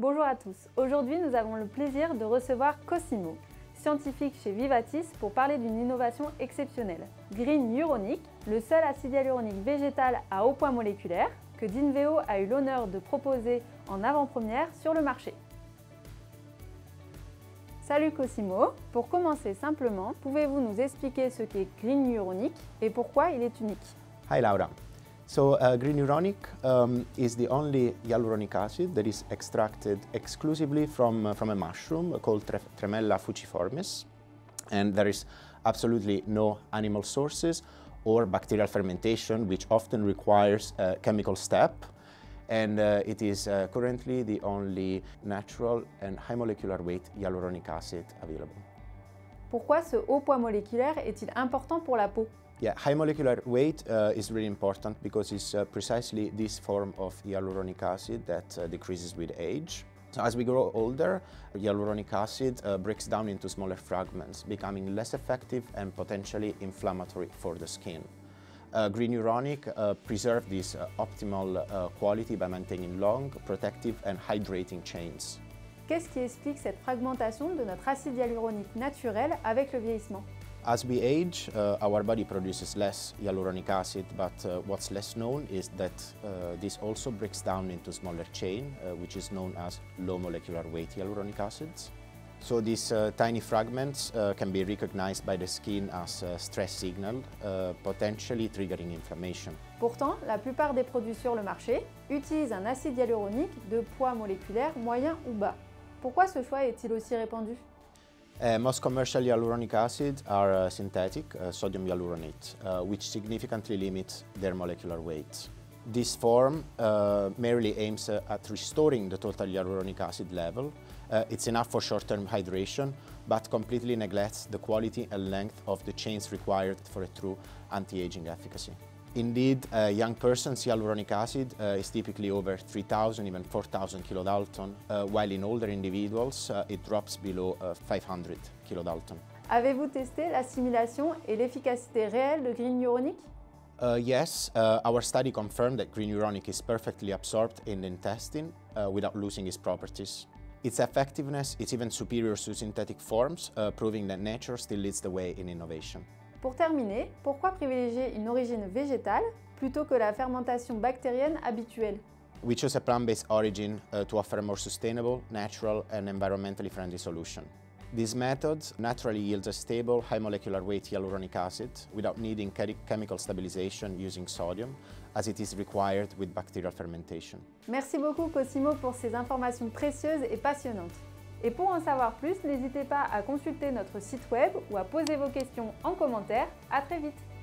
Bonjour à tous, aujourd'hui nous avons le plaisir de recevoir Cosimo, scientifique chez Vivatis, pour parler d'une innovation exceptionnelle. GreenIuronic®, le seul acide hyaluronique végétal à haut poids moléculaire que Dynveo a eu l'honneur de proposer en avant-première sur le marché. Salut Cosimo, pour commencer simplement, pouvez-vous nous expliquer ce qu'est GreenIuronic® et pourquoi il est unique? Hi Laura. So GreenIuronic® is the only hyaluronic acid that is extracted exclusively from a mushroom called Tref Tremella fuciformis, and there is absolutely no animal sources or bacterial fermentation, which often requires a chemical step, and it is currently the only natural and high molecular weight hyaluronic acid available. Pourquoi ce haut poids moléculaire est-il important pour la peau? Yeah, high molecular weight is really important because it's precisely this form of hyaluronic acid that decreases with age. So as we grow older, hyaluronic acid breaks down into smaller fragments, becoming less effective and potentially inflammatory for the skin. GreenIuronic® preserves this optimal quality by maintaining long, protective and hydrating chains. Qu'est-ce qui explique cette fragmentation de notre acide hyaluronique naturel avec le vieillissement? As we age, our body produces less hyaluronic acid, but what's less known is that this also breaks down into smaller chain, which is known as low molecular weight hyaluronic acids. So these tiny fragments can be recognized by the skin as a stress signal, potentially triggering inflammation. Pourtant, la plupart des produits sur le marché utilisent un acide hyaluronique de poids moléculaire moyen ou bas. Pourquoi ce choix est-il aussi répandu? Most commercial hyaluronic acids are synthetic, sodium hyaluronate, which significantly limits their molecular weight. This form merely aims at restoring the total hyaluronic acid level. It's enough for short-term hydration, but completely neglects the quality and length of the chains required for a true anti-aging efficacy. Indeed, a young person's hyaluronic acid is typically over 3,000, even 4,000 kilodalton, while in older individuals it drops below 500 kilodalton. Avez-vous testé l'assimilation et l'efficacité réelle de GreenIuronic? Yes, our study confirmed that GreenIuronic is perfectly absorbed in the intestine without losing its properties. Its effectiveness is even superior to synthetic forms, proving that nature still leads the way in innovation. Pour terminer, pourquoi privilégier une origine végétale plutôt que la fermentation bactérienne habituelle? We chose a plant-based origin to offer a more sustainable, natural and environmentally friendly solution. This method naturally yields a stable, high molecular weight hyaluronic acid without needing chemical stabilization using sodium, as it is required with bacterial fermentation. Merci beaucoup Cosimo pour ces informations précieuses et passionnantes. Et pour en savoir plus, n'hésitez pas à consulter notre site web ou à poser vos questions en commentaire. À très vite!